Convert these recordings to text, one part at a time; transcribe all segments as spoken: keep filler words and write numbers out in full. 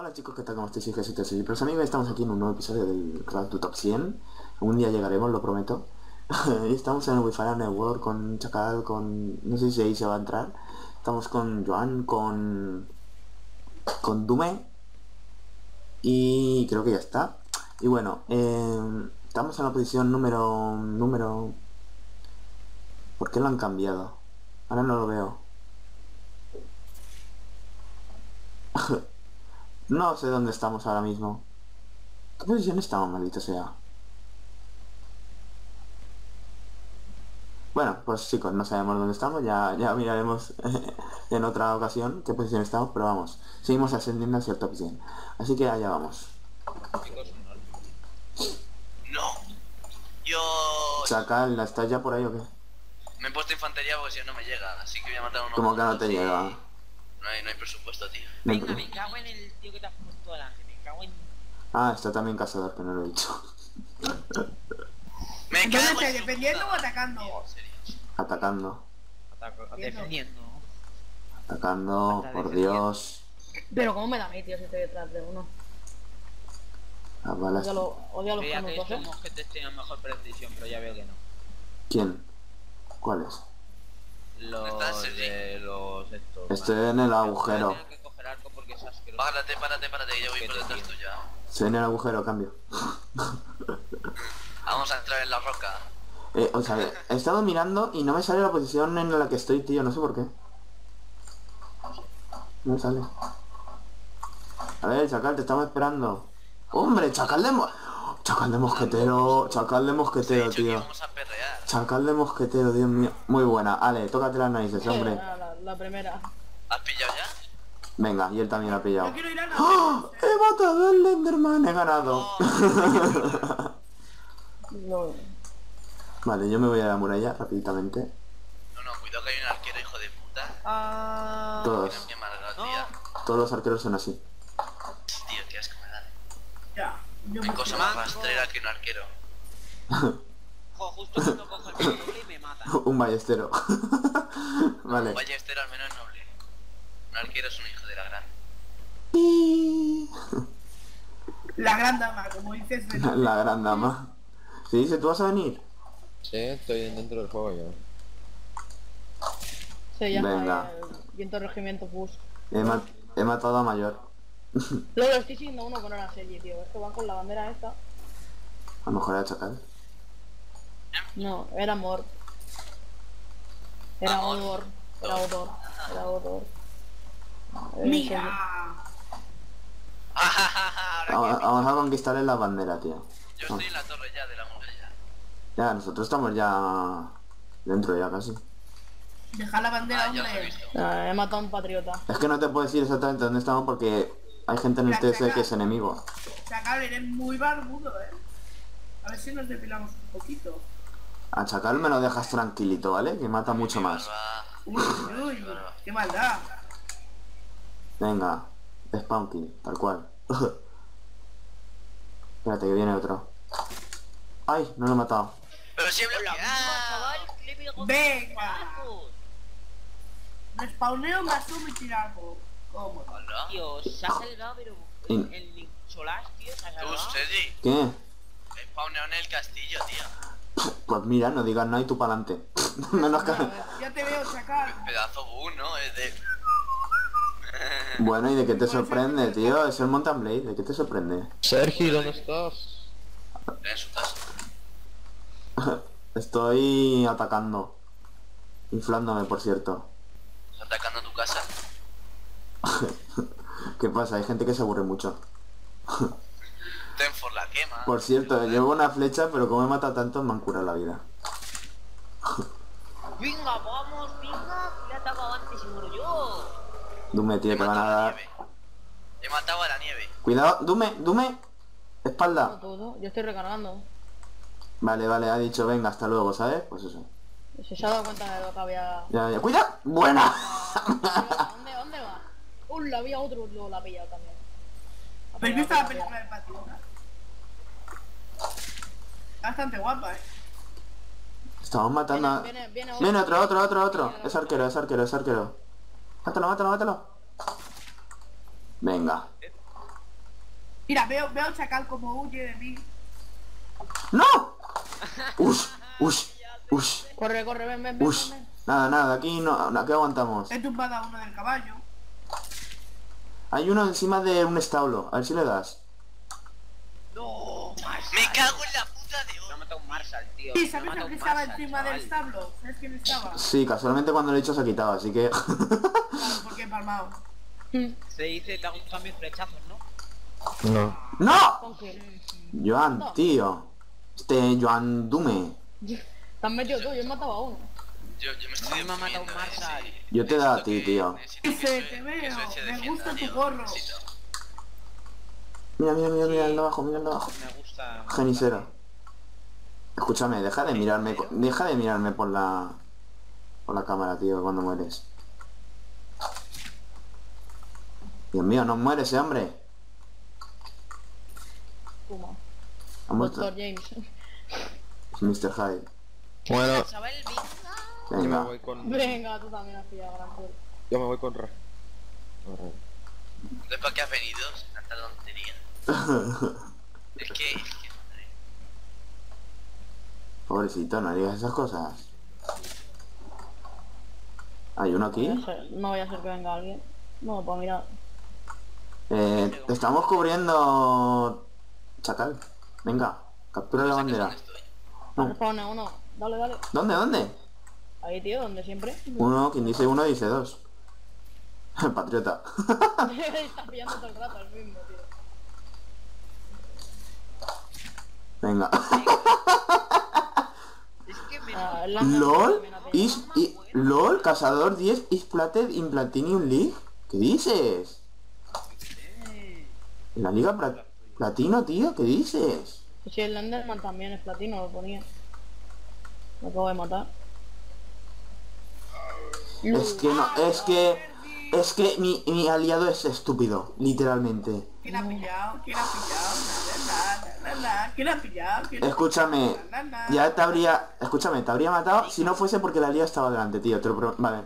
Hola chicos, ¿qué tal? ¿Cómo estáis? Soy Jesús de Sergi. Pero amigos, estamos aquí en un nuevo episodio del Road to Top cien. Un día llegaremos, lo prometo. Estamos en el Wi-Fi Network con Chacal, con... no sé si ahí se va a entrar. Estamos con Joan, con... con Dume. Y creo que ya está. Y bueno, eh... estamos en la posición número... número... ¿Por qué lo han cambiado? Ahora no lo veo. No sé dónde estamos ahora mismo. ¿Qué posición estamos, maldito sea? Bueno, pues chicos, no sabemos dónde estamos. Ya, ya miraremos en otra ocasión qué posición estamos, pero vamos. Seguimos ascendiendo hacia el top cien. Así que allá vamos. No. Yo... Chacal, ¿la estás ya por ahí o qué? Me he puesto infantería porque si no, no me llega. Así que voy a matar a uno. ¿Cómo que no te llega? No hay, no hay presupuesto, tío. Venga, me cago en el tío que te has puesto delante, me cago en... Ah, está también Cazador, que no lo he dicho. Me cago en... ¿Defendiendo o atacando? Atacando. Ataco, defendiendo. Atacando, por Dios. Pero cómo me la metí, tío, si estoy detrás de uno. Las balas... Odio a los canutos, ¿eh? Que te tengan mejor precisión, pero ya veo que no. ¿Quién? ¿Cuáles? Los de los estos. Estoy en el agujero. Párate, párate, párate, yo voy por detrás tuya. Estoy en el agujero, cambio. Vamos a entrar en la roca. Eh, o sea, he estado mirando y no me sale la posición en la que estoy, tío, no sé por qué. No me sale. A ver, Chacal, te estamos esperando. ¡Hombre, Chacal de mo... Chacal de mosquetero, Chacal de mosquetero, tío! Chacal de mosquetero, Dios mío. Muy buena. Ale, tócate las narices, hombre. La, la, la primera. ¿Has pillado ya? Venga, y él también la ha pillado. No quiero ir a la... ¡Oh! ¡He matado al Lenderman! ¡He ganado! Oh, no. Vale, yo me voy a la muralla rapiditamente. No, no, cuidado que hay un arquero, hijo de puta. Ah... Todos. Qué amargado, no. Todos los arqueros son así. Tío, qué asco me dan. Ya. No hay cosa más rastrera que un arquero. Justo cuando cojo el noble y me mata. Un ballestero. Vale. Un ballestero al menos es noble. Un arquero es un hijo de la gran. Y... la gran dama, como dices. La, la gran dama. ¿Se dice? ¿Tú vas a venir? Sí, estoy dentro del juego yo. Se llama... Venga. El viento regimiento bus. He, mat he matado a mayor. Lo estoy siendo uno con una serie, tío. Esto va con la bandera esta. A lo mejor era Chacal. No, era amor. Era odor. Era odor. Era odor. ¡Mira! Vamos, vamos a conquistarle la bandera, tío. Yo estoy en la torre ya de la muralla. Ya, nosotros estamos ya... dentro ya casi. Deja la bandera, ah, hombre. Ah, he matado a un patriota. Es que no te puedo decir exactamente dónde estamos porque... hay gente en el T S que es enemigo. Chacal, eres muy barbudo, eh. A ver si nos depilamos un poquito. A Chacal me lo dejas tranquilito, ¿vale? Que mata mucho más. Uy, uy, qué maldad. Venga, spawn kill, tal cual. Espérate que viene otro. ¡Ay! No lo he matado. Pero si he bloqueado. Venga. Me spawneo, me asumo y tiramos. ¿Cómo? Tío, se ha salvado, pero... el Solás, tío, se ha salvado. ¿Qué? Spawneo en el castillo, tío. Pues mira, no digas nada y tú pa'lante. Menos que... ya te veo, Chacal. Pedazo boom, ¿no? Es de... bueno, ¿y de qué te sorprende, tío? Es el Mountain Blade, ¿de qué te sorprende? Sergi, ¿dónde estás? En su casa. Estoy atacando. Inflándome, por cierto. ¿Estás atacando tu casa? ¿Qué pasa? Hay gente que se aburre mucho. Por la quema. Por cierto, llevo una flecha, pero como he matado tanto me han curado la vida. Venga, vamos, venga, le he atacado antes y muero yo. Dume, tío, te van a dar. He matado a la nieve. Cuidado, Dume, Dume. Espalda. Yo estoy recargando. Vale, vale, ha dicho venga, hasta luego, ¿sabes? Pues eso. Se ha dado cuenta de lo que había. Ya, ya. ¡Cuidado! ¡Buena! ¿Dónde, dónde va? Uy, la había otro, luego la ha pillado también. ¿Habéis visto la película del patio? Bastante guapa, eh. Estamos matando viene, a... Viene, viene, otro, viene otro, otro, otro, otro. Es arquero, es arquero, es arquero. Mátalo, mátalo, mátalo. Venga. Mira, veo, veo Chacal como huye de mí. ¡No! ¡Ush! ¡Ush! ¡Ush! Corre, corre, ven, ven, ven, ven. Nada, nada, aquí no, aquí aguantamos. He tumbado a uno del caballo. Hay uno encima de un establo, a ver si le das. No, Marshall. Me cago en la puta de hoy. No mata un Marshall, tío. Sí, ¿sabes no que estaba Marshall, encima chaval. del establo? ¿Sabes quién estaba? Sí, casualmente cuando lo he hecho se ha quitado, así que... Claro, porque he palmado. Se dice, te hago un cambio de flechazos, ¿no? No. ¡No! Joan, no. tío. Este, Joan Dume. Te has metido tú, yo he matado a uno. Yo, yo me estoy no, matado un Marshall. Si... Yo te he dado a ti, tío. Que se, te veo, me gusta tu gorro. Mira, mira, mira, mira el de abajo, mira el de abajo. Me gusta. Genisera. Escúchame, deja de mirarme, deja de mirarme por la, por la cámara, tío, cuando mueres. Dios mío, no muere ese hombre. ¿Cómo? doctor James. Mister Hyde. Bueno. Venga. Yo me voy con... Venga, tú también has pillado gran culo. Yo me voy con Ra. ¿No es para qué has venido? Tanta tontería. Es que... Es que... Pobrecito, no digas esas cosas. ¿Hay uno aquí? No voy a hacer, no voy a hacer que venga alguien. No, pues mira. Eh, te estamos cubriendo... Chacal. Venga, captura la bandera. No. Pone uno. Dale, dale. ¿Dónde, dónde? Ahí, tío, donde siempre. Uno, quien dice uno dice dos. Patriota. Está pillando todo el rato al mismo, tío. Venga. Es que me ah, LOL is, is, LOL Cazador diez is plated in Platinum League. ¿Qué dices? ¿En la liga plat platino, tío? ¿Qué dices? Pues si el Lenderman también es platino, lo ponía. Lo acabo de matar. Es que no, es que... Es que mi, mi aliado es estúpido, literalmente. ¿Quién ha pillado? ¿Quién ha pillado? La, la, la, la, la. ¿Quién ha pillado? ¿Quién escúchame, la, la, la. ya te habría... Escúchame, te habría matado si no fuese porque el aliado estaba delante, tío. Te lo pro... Vale.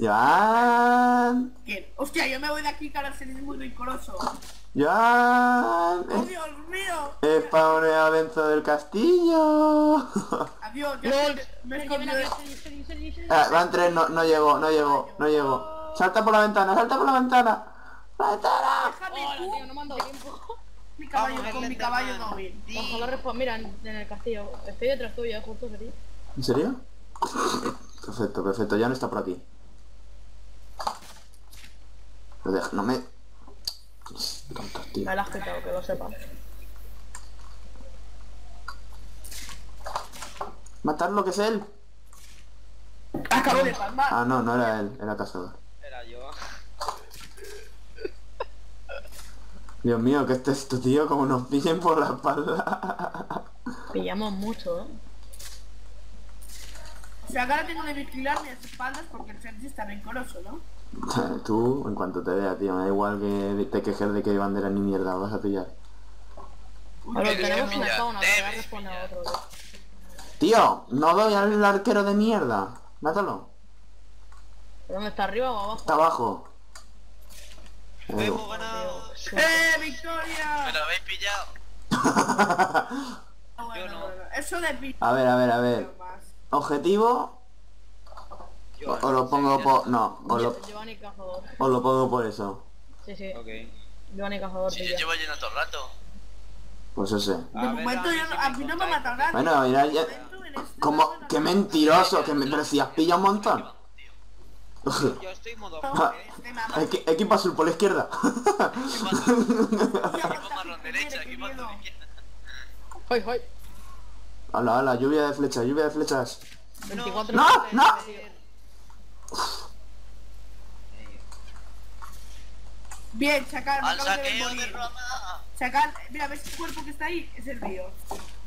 Joan... ¿Quién? Hostia, yo me voy de aquí, cara, ser muy rincoroso. Joan... ¡Oh, Dios mío! Es Paolo Benzo del Castillo. Adiós, yo me he escondido. Ah, van tres, no, no llegó, no llegó, no llegó. Salta por la ventana, salta por la ventana. ¡La ventana! Hola, tío, no me han dado tiempo. Mi caballo, vamos, con mi caballo no. Ojalá. Mira, en el castillo. Estoy detrás tuyo, justo sería. ¿En serio? Perfecto, perfecto. Ya no está por aquí. Lo deja, no me... Tontos, tío. Me lo has quitado, que lo sepa. Matar lo que es él. Acabó de palmar. Ah, no, no era él, era Cazador. Era yo. Dios mío, que este es tu tío, como nos pillen por la espalda. Pillamos mucho, ¿eh? O sea, ahora tengo que vigilar mis espaldas porque el Sergi está rencoroso, ¿no? Tú, en cuanto te vea, tío, me da igual que te quejes de que bandera ni mierda, vas a pillar. Pero tenemos una zona, que responde a otro. Tío, no doy al arquero de mierda. Mátalo. ¿Dónde está, arriba o abajo? Está abajo. Hemos ganado. ¡Eh, victoria! ¡Me lo habéis pillado! No, bueno, yo no. Eso de... A ver, a ver, a ver. Objetivo... Yo, o, o lo pongo sí, por... No, o yo, lo... Giovanni Cazador. O lo pongo por eso. Sí, sí. Okay. Giovanni Cazador. Si yo llevo lleno todo el rato. Pues ese. De momento yo no... A mí no me mata nada. Bueno, mira, ya... Como, qué mentiroso, que me parecías pilla un montón. Yo estoy modo ¿eh? Equipo azul por la izquierda. Equipo marrón derecha, equipo azul izquierda. Hoy, hoy. Hola, hola, lluvia de flechas, lluvia de flechas. veinticuatro no, no. Bien, Chacal, al saqueo de Roma. Chacal, mira, ves el cuerpo que está ahí, es el río.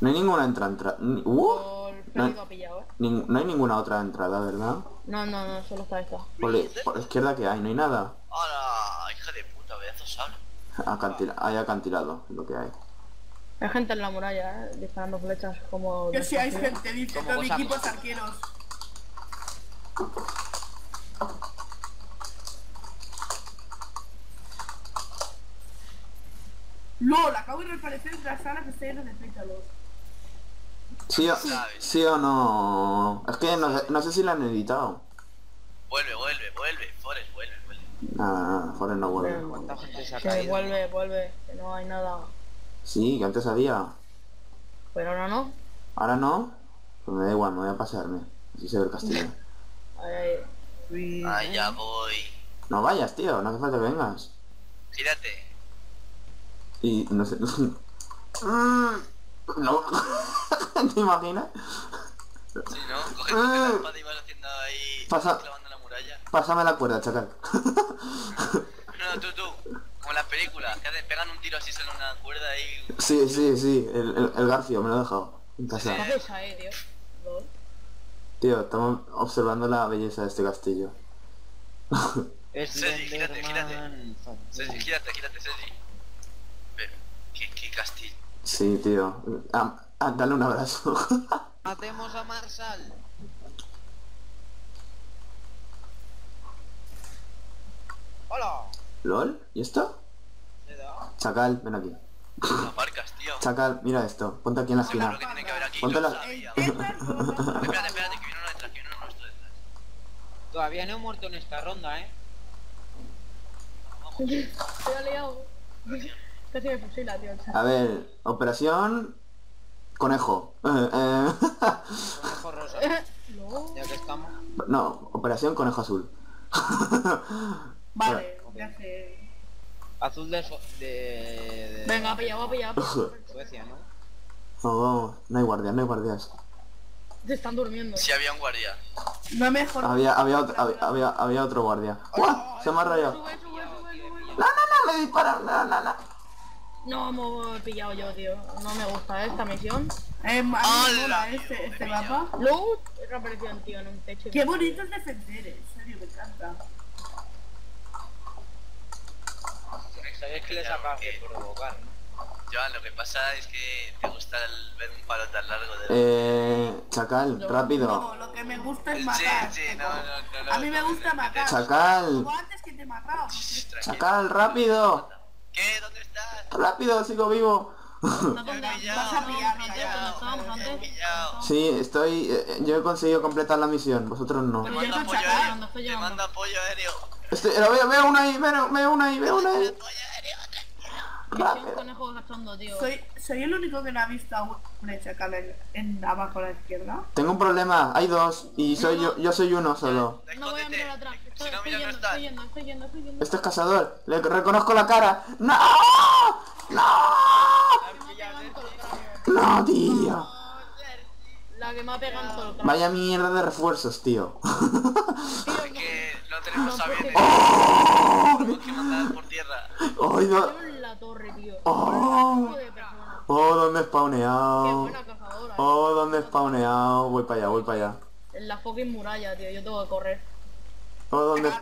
No hay ninguna entrada. Uh, no, hay, pillado, ¿eh? ning, no hay ninguna otra entrada, ¿verdad? No, no, no, solo está esta. Por, le, por la izquierda que hay, no hay nada. ¡Hala! Hija de puta, veazos sal. Acantila, hay acantilado, es lo que hay. Hay gente en la muralla, ¿eh? Disparando flechas como... Yo sí hay gente, dice, todo mi equipo es arqueros. LOL, acabo de reaparecer en una sala que está llena de pétalos. Sí o, sí o no. Es que no, no sé si la han editado. Vuelve, vuelve, vuelve, Forest, vuelve, vuelve. Nah, Forest no vuelve. No, ¿cuánta gente se ha caído? Que vuelve, vuelve, que no hay nada. Sí, que antes había. Pero ahora no. Ahora no. Pues me da igual, me voy a pasearme. Así se ve el castillo. Ay, allá voy. No vayas, tío, no hace falta que vengas. Gírate. Y no sé. No. ¿Te imaginas? Sí, ¿no? Coge la espada y vas haciendo ahí... Pasa... clavando la muralla. Pásame la cuerda, chacal. No, no, tú, tú. Como en las películas, que pegan un tiro así solo una cuerda y... Sí, sí, sí. El, el, el Garfio me lo ha dejado. En casa. ¿Qué haces ahí, tío? ¿Lol? Tío, estamos observando la belleza de este castillo. Sergi, gírate, gírate. Sergi, gírate, gírate, Sergi. Pero, ¿qué, qué castillo? Sí, tío. Ah, ah, dale un abrazo. Hacemos a Marsal. Hola. ¿Lol? ¿Y esto? Chacal, ven aquí. No aparcas, tío. Chacal, mira esto. Ponte aquí en la esquina. Lo que tiene que haber aquí. Ponte la... Espérate, espérate, que viene uno detrás, que viene uno nuestro detrás. Todavía no he muerto en esta ronda, eh. Vamos. Te he liado. Casi me fusila, tío. A ver, operación... Conejo. Eh, eh. Conejo rosa. No. Ya que estamos. No, operación conejo azul. Vale, ya sé. Azul de... So de, de... Venga, pilla, voy a pillar. Suecia, ¿no? No, vamos. No hay guardias, no hay guardias. Te están durmiendo. Sí, había un guardia. No mejor. Había, había, otro, había, había, había otro guardia. ¡Uah! Se me ha rayado. Sube, sube, sube, sube, sube. No, no, no, me disparan. No, no, no. No, me he pillado yo, tío. No me gusta esta misión. Es más mola este, este mapa. Luego, reapareció un tío en un techo. Qué bonito es defender, en serio, me encanta. Sabes que les apague por provocar, ¿no? Joan, lo que pasa es que te gusta el ver un palo tan largo de... Eh... Chacal, no, rápido. No, lo que me gusta es matar. Sí, sí, no, no, no. A mí me gusta matar. Chacal. Antes que te mataba. Chacal, rápido. ¿Qué? ¿Dónde estás? ¡Rápido, sigo vivo! ¿Dónde vas a pillar? Sí, estoy... Eh, yo he conseguido completar la misión, vosotros no. Te mando apoyo aéreo, te mando apoyo aéreo. Estoy, veo, veo una ahí, veo, veo una ahí, veo una ahí. Rápido. Conejo cachondo, tío. Soy, soy el único que no ha visto a un chacal en, en abajo a la izquierda. Tengo un problema, hay dos y soy no, no. yo, yo soy uno solo. No voy a mirar atrás. Estoy, si no, estoy, yendo, no estoy, yendo, estoy yendo, estoy yendo. Este es cazador, le reconozco la cara. No, no, no, tío. La que me ha pegado. Vaya mierda de refuerzos, tío. Es que no tenemos aviones. Tenemos que mandar por tierra. Oh, la torre, tío. Oh, oh, donde he spawneado. Oh, donde he spawneado. Voy para allá, voy para allá. En la fucking muralla, tío. Yo tengo que correr. Oh, donde.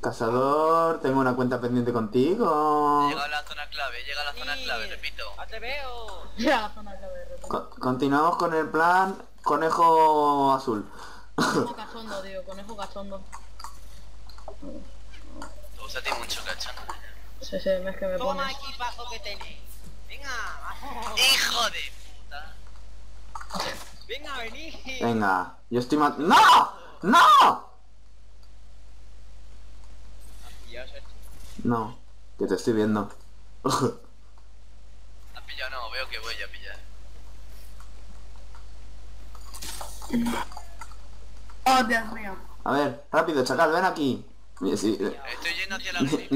Cazador, tengo una cuenta pendiente contigo. Llega a la zona clave, llega a la zona sí. clave, repito. ¡Ah, te veo! Llega a la zona clave, repito. Co continuamos con el plan conejo azul. Conejo cachondo, tío, conejo cachondo. Te gusta a ti mucho cachondo. Sí, sí, es que me Toma pones. Aquí bajo que tenéis. Venga, bajo. ¡Hijo de puta! Venga, vení. Venga, yo estoy mat... ¡No! ¡No! No, que te estoy viendo. ¿Has pillado? No, veo que voy a pillar. Oh, Dios mío. A ver, rápido, chacal, ven aquí. Estoy yendo hacia la dice,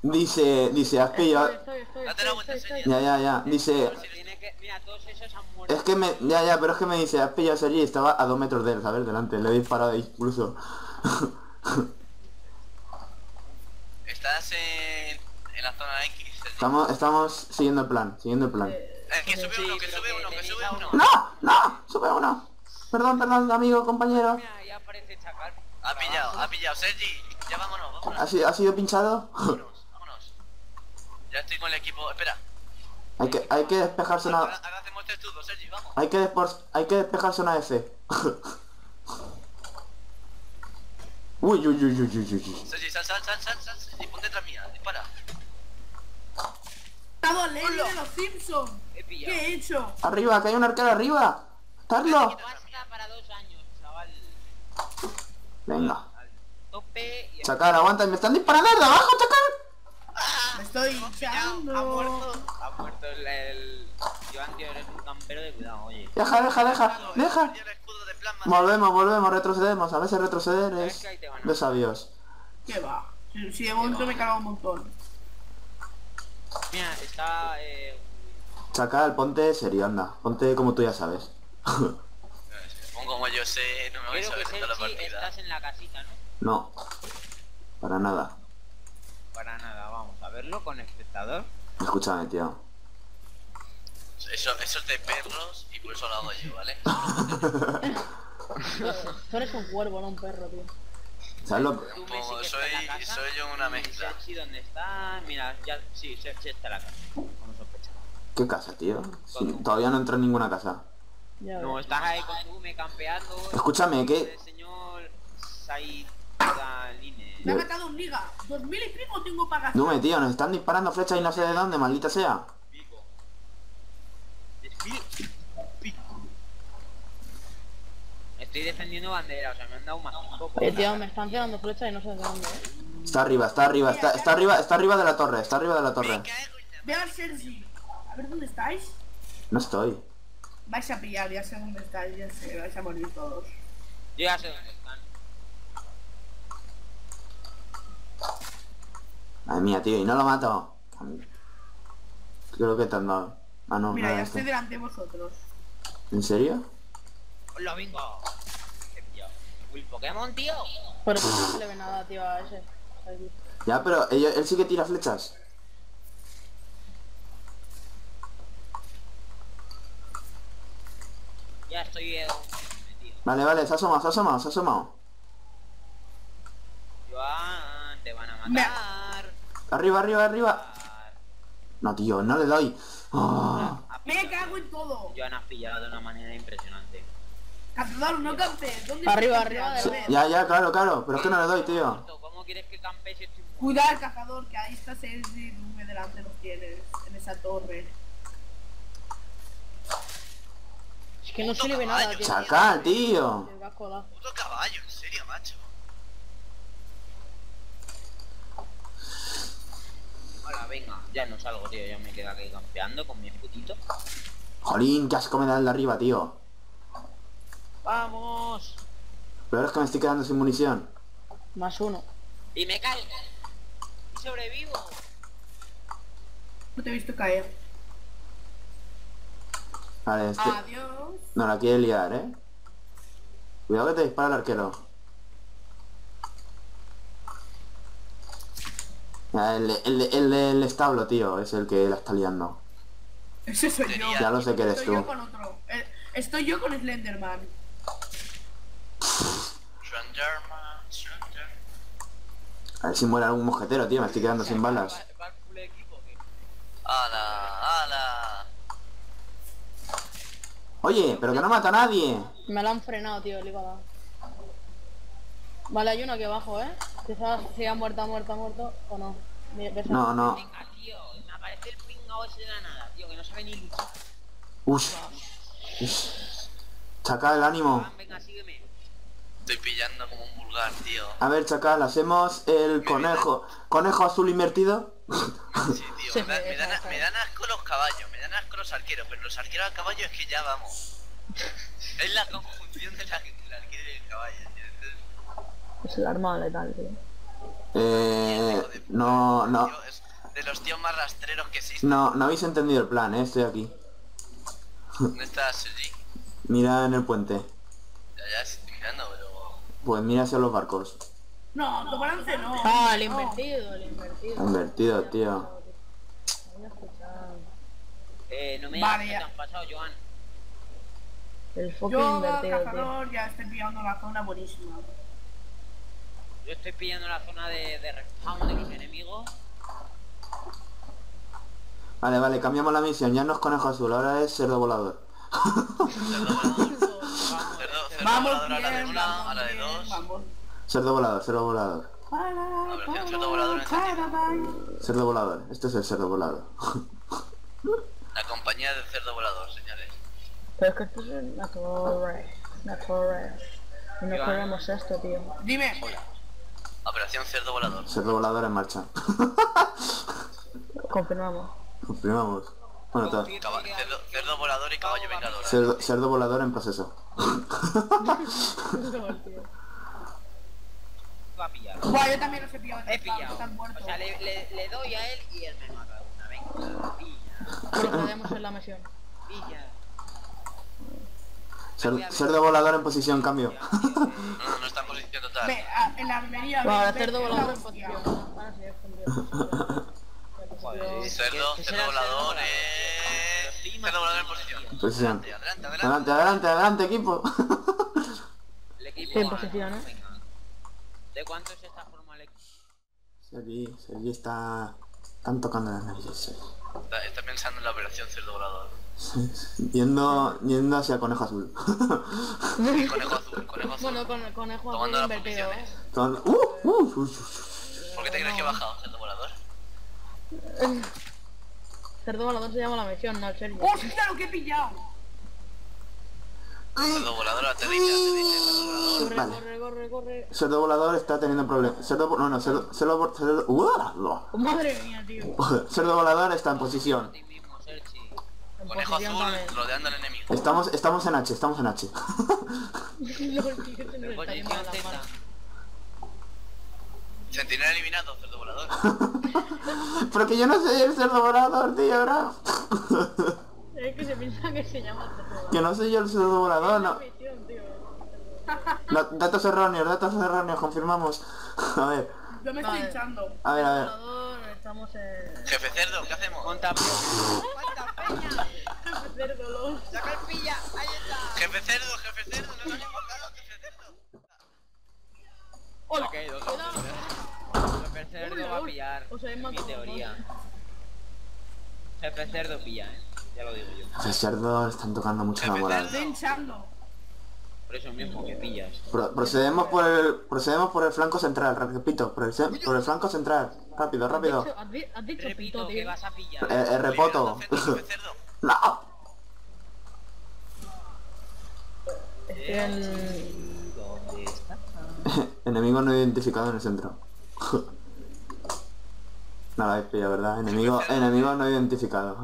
dice, dice, has pillado. Estoy, estoy, estoy, estoy, ya, ya, ya. Dice. Es que me. Ya, ya, pero es que me dice, has pillado allí. Estaba a dos metros de él, a ver, delante. Le he disparado incluso. Estás en, en la zona X. Estamos, estamos siguiendo el plan, siguiendo el plan. Eh, que sube uno, que sube uno, que sube uno. ¡No! ¡No! ¡Sube uno! Perdón, perdón, amigo, compañero. Mira, ya aparece chacal. Ha pillado, ha pillado, Sergi. Ya vámonos, vámonos. ¿Ha sido, ha sido pinchado? Vámonos, vámonos. Ya estoy con el equipo, espera. Hay que, hay que despejarse una... Ahora, ahora hacemos tres turnos, Sergi, vamos. Hay que, hay que despejarse una F. Uy, uy, uy, uy, uy, uy. Sergi, sal, sal, sal, sal, sal, Sergi, ponte tras mía, dispara. ley de los Simpsons. ¿Qué he hecho? Arriba, que hay un arquero arriba. Carlos. Para dos años, chaval. Venga. Tope y... Chacal, aguanta, me están disparando de abajo, Chacal. Ah, me estoy hinchando. Ha muerto, ha muerto el, el... Joan, tío, eres un campero de cuidado, oye. Deja, deja, deja, deja. Volvemos, volvemos, retrocedemos. A veces retroceder es de sabios. ¿Qué va? Si, si de momento me he cagado un montón. Mira, está... Eh... Chacal, ponte serio, anda. Ponte como tú ya sabes. Como yo sé, no me voy a saber la partida. Estás en la casita, ¿no? No, para nada. Para nada, vamos a verlo con espectador. Escúchame, tío. Eso, eso es de perros y por eso lo hago yo, ¿vale? Tú eres un cuervo, no un perro, tío. ¿Sabes lo que...? Como soy, soy yo una mezcla. Sí, ¿dónde está? Mira, ya... Sí, sí está la casa. Como sospechaba. ¿Qué casa, tío? Sí, todavía no entró en ninguna casa. Ya no, ves. Estás ahí con Dume campeando. Escúchame, ¿qué? El señor Said Daline. Me ha matado un liga. Dos mil y pico tengo para gastar. Dume, tío, nos están disparando flechas y no sé de dónde, maldita sea. Pico. Pico. Estoy defendiendo bandera, o sea, me han dado más poco. Eh, tío, me están tirando flechas y no sé de dónde, ¿eh? Está arriba, está arriba, está, está arriba, está arriba de la torre, está arriba de la torre. Ve al Sergi. A ver dónde estáis. No estoy. Vais a pillar, ya sé dónde estáis, ya sé, vais a morir todos. Yo ya sé dónde están. Ay mía, tío, y no lo mato. Creo que te han dado. Ah, no, mira, ya estoy delante de vosotros. ¿En serio? Lo vengo. Uy, Pokémon, tío. Pero no le ve nada, tío, a ese. Ya, pero él, él sí que tira flechas. Ya estoy eh, metido. Vale, vale, se ha asomado, se ha asomado, se ha asomado. Joan, te van a matar. Me... Arriba, arriba, arriba. No, tío, no le doy. Oh. Me cago en todo. Joan, has pillado de una manera impresionante. Cazador, no campees. ¿Dónde arriba, arriba, arriba? Sí, ya, ya, claro, claro. Pero es que no le doy, tío. ¿Cómo quieres que campees si estoy muerto? Cuidado, cazador, que ahí está Sergi, Dume delante los tienes, en esa torre. Es que no se le ve nada, tío. Chacal, tío. Puto caballo, en serio, macho. Ahora, venga, ya no salgo, tío. Yo me quedo aquí campeando con mi putito. Jolín, qué asco me da el de arriba, tío. Vamos. Pero ahora es que me estoy quedando sin munición. Más uno. Y me caigo. Y sobrevivo. No te he visto caer. Vale, este... Adiós. No la quiere liar, eh. Cuidado que te dispara el arquero. El, el, el, el establo, tío, es el que la está liando. Ese soy yo. Ya lo sé que eres tú. Estoy yo con otro. Estoy yo con Slenderman. Slenderman, Slenderman. A ver si muere algún mojetero, tío. Me estoy quedando sin balas. ¡Hala! ¡Hala! Oye, pero que no mata a nadie. Me la han frenado, tío, le iba a dar. Vale, hay uno aquí abajo, ¿eh? Quizás siga muerto, muerto, muerto o no. No, no. Venga, tío, me aparece el pingao ese de la nada, tío, que no sabe ni luchar. Uff. Chacal, el ánimo. Venga, sígueme. Estoy pillando como un vulgar, tío. A ver, Chacal, hacemos el conejo. Conejo azul invertido. Sí, tío, sí, me, da, me, dan, me dan asco los caballos, me dan asco los arqueros, pero los arqueros a caballo es que ya vamos. Es la conjunción del de arquero y el caballo, tío. Es el arma letal, tío. Eh... Tío, no, no. Tío, es de los tíos más rastreros que existen. No, no habéis entendido el plan, eh, estoy aquí. ¿Dónde estás, Sergi? Mira en el puente. Ya, ya, estoy mirando, pero... Pues mira hacia los barcos. No, tu balance no. Ah, el invertido, el invertido. Invertido, tío. Eh, no me digas que te han pasado, Joan. El foco invertido, tío. Ya estoy pillando la zona buenísima. Yo estoy pillando la zona de, de respawn de los enemigos. Vale, vale, cambiamos la misión. Ya no es Conejo Azul, ahora es Cerdo Volador. Cerdo Volador. Vamos, cerdo volador a la de una, a la de dos. Cerdo volador, cerdo volador. Cerdo volador, cerdo volador. Este es el cerdo volador. La compañía del Cerdo Volador, señores. Pero es que esto es una torre, una torre. No jugamos esto, tío. Dime. Hola. Operación Cerdo Volador. Cerdo Volador en marcha. Confirmamos. Confirmamos. Bueno, tal. Cerdo, cerdo Volador y Caballo Vengador. Cerdo, cerdo Volador en proceso. A pillar. Buah, yo también los he pillado. He pillado. Están muertos. O sea, le, le, le doy a él y él me mata una. Venga, pilla. Pero podemos en la misión. Pilla. Cer, cerdo volador en posición, cambio. No, no está en posición total. Ve, a, en la armería. Ahora, cerdo volador en posición. Ahora sí, es Cerdo, cerdo volador en... Cerdo volador en posición. Posición. Adelante, adelante, adelante. Adelante, adelante, equipo. El equipo en posición, ¿eh? ¿De cuánto es esta forma el equipo? Sergi, Sergi está... Están tocando las narices. Está, está pensando en la operación Cerdo Volador. Sí, sí. Yendo, yendo hacia Conejo Azul. Sí, Conejo Azul, Conejo Azul. Bueno, con, Conejo Azul invertido, ¿eh? Tomando... Uh, uh, uh, uh. ¿Por qué te crees que he bajado, Cerdo Volador? Cerdo Volador se llama la misión, no el Sergi. ¡Hostia, lo que he pillado! Cerdo Volador aterriza, aterriza, vale. Corre, corre, corre. Cerdo Volador está teniendo problemas. Cerdo... No, no, cerdo... cerdo, cerdo uh, madre mía, tío. Cerdo Volador está en posición. En Conejo posición azul también. Rodeando al enemigo. Estamos, estamos en H, estamos en H. Centinela eliminado, Cerdo Volador. Porque yo no soy el Cerdo Volador, tío, ahora. Es que se piensa que se llama Cerdo Volador. Que no soy yo el Cerdo Volador, no. No, datos erróneos, datos erróneos, confirmamos. A ver. Yo me estoy hinchando. A ver, a ver. Estamos en... Jefe Cerdo, ¿qué hacemos? Conta peña. Jefe Cerdo, lo... Saca el pilla, ahí está. Jefe Cerdo, Jefe Cerdo, no nos hemos dado, Jefe Cerdo. Hola. Okay, dos, dos, dos. Jefe Cerdo va a pillar, en mi teoría. Jefe Cerdo pilla, eh. Ya lo digo yo. Jefe Cerdo están tocando mucho la bola. Estoy hinchando. Por eso mismo que pillas. Pro procedemos por el procedemos por el flanco central, repito, por el, por el flanco central. Rápido, rápido. ¿Has dicho, has dicho repito pito, que vas a pillar? Eh, eh, repoto. No. El... ¿Dónde está? Enemigo no identificado en el centro. No la habéis pillado, ¿verdad? Enemigo, enemigo no identificado.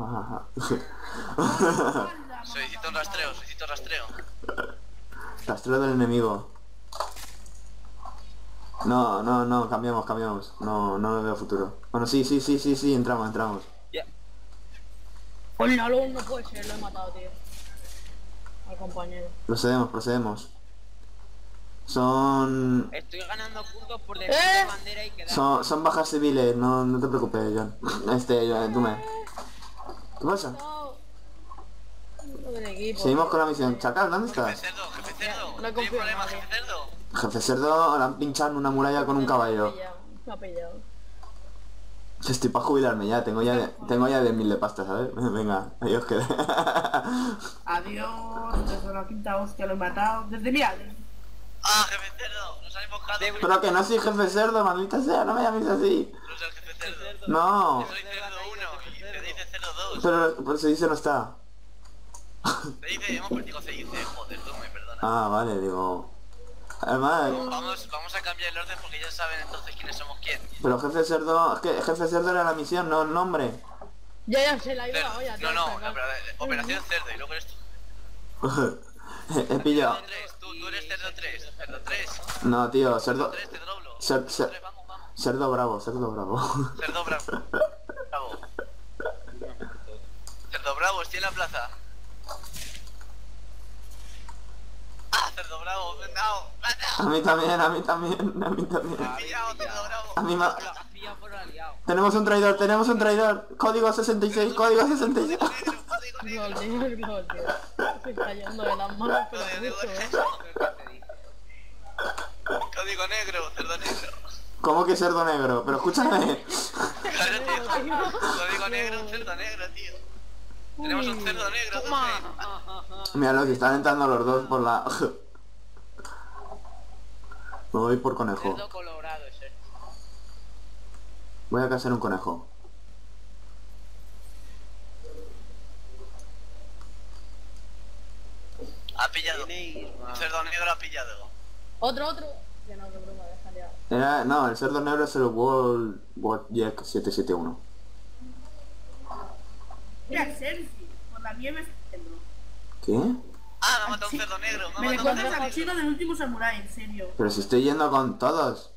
Solicito un rastreo, solicito un rastreo. Rastreo del enemigo. No, no, no, cambiamos, cambiamos. No, no lo veo futuro. Bueno, sí, sí, sí, sí, sí, entramos, entramos. Yeah. Pues no, no puede ser, lo he matado, tío. Al compañero. Procedemos, procedemos. Son... Estoy ganando puntos por defender ¿Eh? bandera y quedar... Son, son bajas civiles, no, no te preocupes, Joan. Este, Joan, tú me... ¿Qué pasa? No. No equipo, seguimos con la misión. Chacal, ¿dónde estás? Jefe Cerdo, Jefe Cerdo. No hay problema, Jefe Cerdo. Jefe Cerdo la han pinchado en una muralla con un caballo. Me ha pillado. Estoy para jubilarme ya, tengo ya tengo ya diez mil de pasta, ¿sabes? Venga, adiós que... Adiós, desde la quinta hostia lo he matado. Desde mi alma. ¡Ah, Jefe Cerdo! ¡Nos han emboscado! Pero que no soy Jefe Cerdo, maldita sea, no me llaméis así. No soy Jefe Cerdo. No. Yo soy Cerdo uno y te dice Cerdo dos. Pero, pero se dice no está. Se dice, hemos perdido se dice, joder, tú me perdonas. Ah, vale, digo... Además... Vamos, vamos a cambiar el orden porque ya saben entonces quiénes somos quién. Pero Jefe Cerdo... Es que Jefe Cerdo era la misión, no el nombre. Ya, ya, se la iba a olla. No, no, no, pero a ver, Operación Cerdo y luego eres tú. He pillado. Tú eres Cerdo tres, Cerdo tres. No, tío, Cerdo... tres, te doblo. Cer cer tres, vamos, vamos. Cerdo Bravo, Cerdo Bravo. Cerdo Bravo. Bravo. Cerdo Bravo, estoy en la plaza. ¡Ah, Cerdo Bravo! ¡Matao! ¡Matao! A mí también, a mí también, a mí también. ¡Has pillado, Cerdo Bravo! A mí ma... Tenemos un traidor, tenemos un traidor. Código sesenta y seis, código sesenta y seis. Gol, gol, gol, tío. Estoy cayendo de las manos, pero mucho, ¿eh? Código negro, cerdo negro. ¿Cómo que cerdo negro? Pero escúchame. Claro, tío. Código negro, un cerdo negro, tío. Tenemos un cerdo negro, ¿dónde? Mira lo que están entrando los dos por la... Me voy por conejo. Voy a cazar un conejo. Ha pillado. El cerdo negro ha pillado. Otro, otro. Que no, que broma, me ha salido. Era, no, el cerdo negro es el World Jack siete siete uno. Mira, Sergi, por la nieve es negro. ¿Qué? Ah, me ha matado un cerdo negro. Me, me recuerda a la chica del último samurái, en serio. Pero si estoy yendo con todos.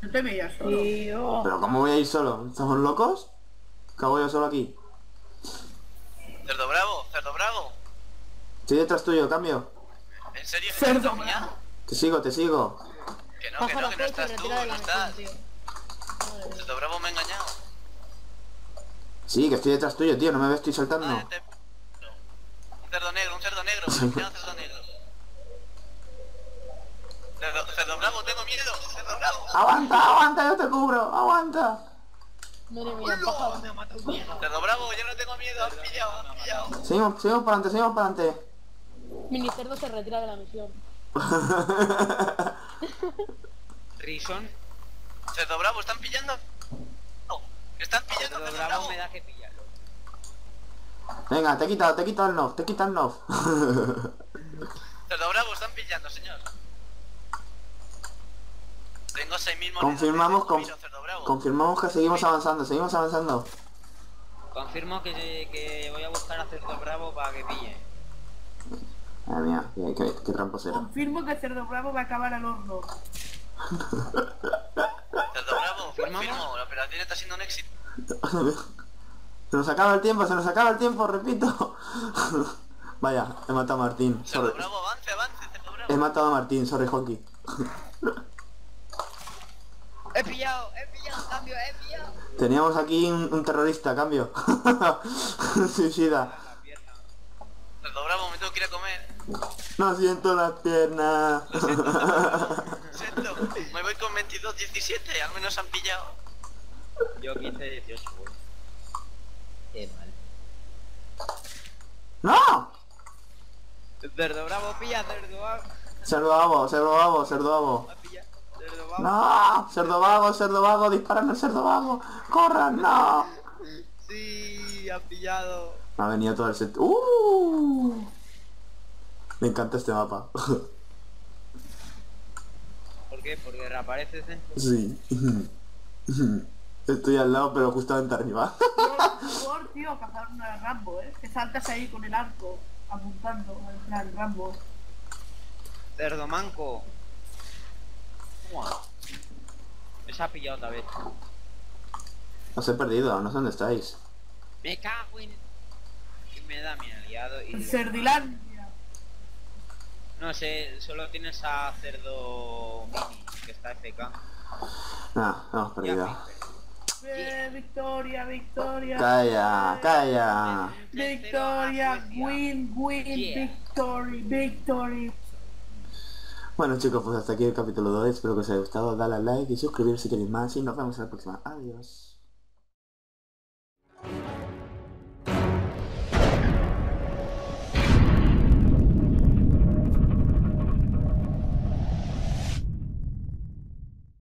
No te veías solo. Tío. Pero ¿cómo voy a ir solo? ¿Estamos locos? ¿Qué hago yo solo aquí? Cerdo bravo, cerdo bravo. Estoy detrás tuyo, cambio. ¿En serio? Cerdo bravo. Te sigo, te sigo. Que no, que no, que no estás tú, no estás. Cerdo bravo me ha engañado. Sí, que estoy detrás tuyo, tío, no me ves, estoy saltando. Ah, te... Un cerdo negro, un cerdo negro, un cerdo negro. Cerdo, cerdo bravo, tengo miedo, cerdo bravo. Aguanta, aguanta, yo te cubro, aguanta. Mira, mira, paja, me ha matado un miedo. Cerdo bravo, yo no tengo miedo, has pillado, has pillado. Seguimos, seguimos para adelante, seguimos para adelante. Mini cerdo se retira de la misión. Rison. Cerdo bravo, ¿están pillando? No, están pillando, cerdo bravo. Bravo me da que pillarlo. Venga, te he quitado, te he quitado el nof, te he quitado el nof. Cerdo bravo, están pillando, señor. Tengo seis mil monedas. Confirmamos, con, confirmamos que seguimos avanzando, seguimos avanzando. Confirmo que, que voy a buscar a cerdo bravo para que pille. Madre mía, qué, qué, qué tramposero. Confirmo que cerdo bravo va a acabar al horno. Cerdo bravo, confirmo, la operación está siendo un éxito. Se nos acaba el tiempo, se nos acaba el tiempo, repito. Vaya, he matado a Martín. Cerdo sorry. Bravo, avance, avance, cerdo bravo. He matado a Martín, sorry, Honky. He pillado, he pillado, cambio, he pillado. Teníamos aquí un, un terrorista, cambio. Suicida. Cerdo bravo, me tengo que ir a comer. No siento las piernas. Lo siento, lo siento. Me voy con veintidós, diecisiete, al menos han pillado. Yo quince, dieciocho, voy. Qué mal. ¡No! Cerdo bravo, pilla, cerdo bravo. Cerdo bravo, cerdo bravo, cerdo bravo. Cerdo vago. No, cerdo vago, cerdo vago, disparan al cerdo vago. Corran, no. Sí, ha pillado. Ha venido todo el set. Uh. Me encanta este mapa. ¿Por qué? Porque reapareces. ¿Eh? Sí. Estoy al lado, pero justamente arriba. Por tío, cazar una Rambo, eh. Te saltas ahí con el arco apuntando al Rambo. Cerdo manco. Se ha pillado otra vez. Os he perdido, no sé dónde estáis. Me cago en... Me da mi aliado y... Cerdilandia. No sé, solo tienes a Cerdo Mini, que está F K. Nah, hemos perdido. Eh, victoria, victoria. Calla, calla. Victoria, win, win, yeah. Victory, victory. Bueno chicos, pues hasta aquí el capítulo dos, espero que os haya gustado, dale a like y suscribirse si queréis más y nos vemos en la próxima, adiós.